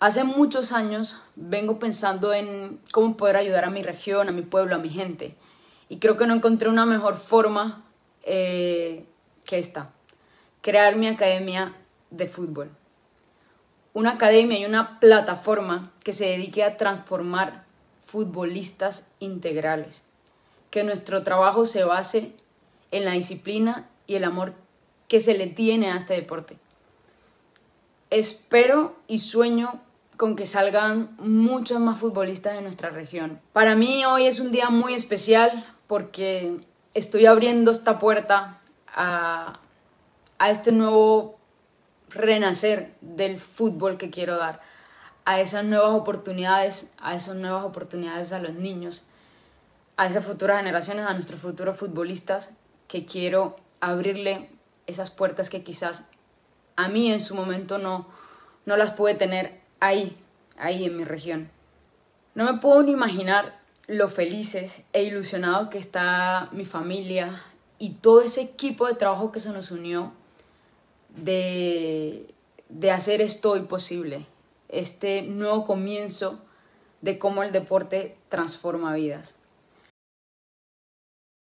Hace muchos años vengo pensando en cómo poder ayudar a mi región, a mi pueblo, a mi gente. Y creo que no encontré una mejor forma que esta. Crear mi academia de fútbol. Una academia y una plataforma que se dedique a transformar futbolistas integrales. Que nuestro trabajo se base en la disciplina y el amor que se le tiene a este deporte. Espero y sueño con que salgan muchos más futbolistas de nuestra región. Para mí hoy es un día muy especial porque estoy abriendo esta puerta a este nuevo renacer del fútbol que quiero dar, a esas nuevas oportunidades, a los niños, a esas futuras generaciones, a nuestros futuros futbolistas, que quiero abrirle esas puertas que quizás a mí en su momento no las pude tener ahí en mi región. No me puedo ni imaginar lo felices e ilusionados que está mi familia y todo ese equipo de trabajo que se nos unió de hacer esto hoy posible, este nuevo comienzo de cómo el deporte transforma vidas.